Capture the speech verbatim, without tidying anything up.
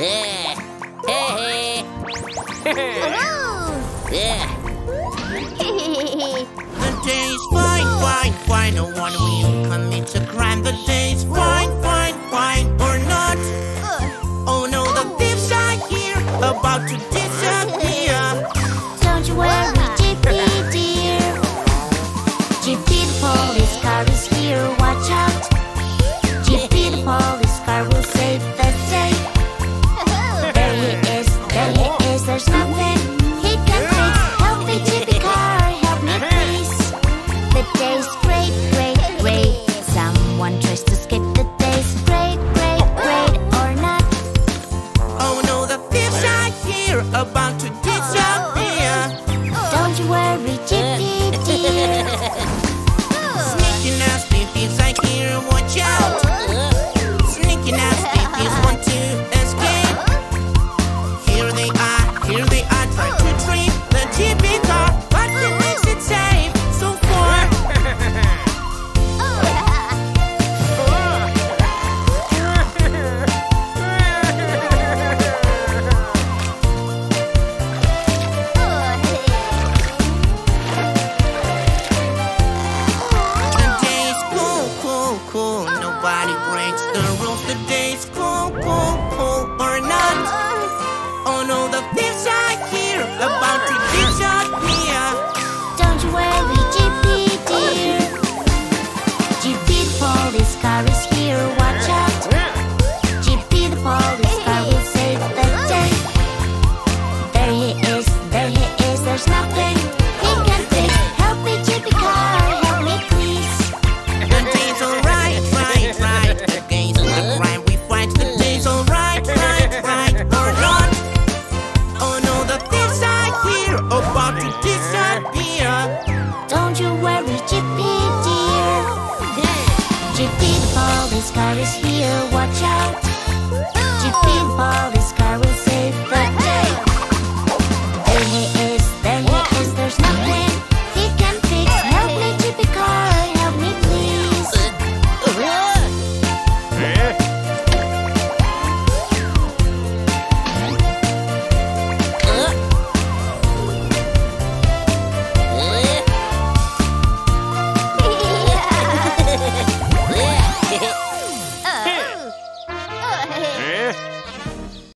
Yeah. Hey, hey. Hello. Yeah. The day's fine, fine, fine. Oh, one will commit a crime. The day's fine, fine, fine, or not. Oh no, the thieves are here, about to disappear. Don't you worry, Jeepy dear. Jeepy, the police car is here. Watch out. Jeepy, the police car will save the day. There he is, there he is. There's nothing he can fix. Help me, Jeepy car, help me please. The day's great, great, great. Someone tries to skip the day's great, great, great, or not. Oh no, the thieves are here, about to disappear. Don't you worry, Jeepy dear. Sneaking ass thieves are here, watch out. Sneaking ass thieves want to escape. Here they are, here they are, trying to trip the Jeepy car, but it makes it safe so far. The day's cool, cool, cool. Nobody breaks the rules. The day's cool, cool, cool, or not. Oh no, the thieves are here, about to disappear. Don't you worry, Jeepy dear. Jeepy, the police car is here. Watch out. Jeepy, the police car will save the day. There he is, there he is. There's nothing he can fix. Help me, Jeepy car, help me please. The day's alright, right, right. The day's the crime we fight. The day's alright, right, right, or not. Oh no, the thieves are here, about to disappear. Don't you worry, Jeepy dear. Jeepy, the police car is here. Watch out. Jeepy, the police car will save the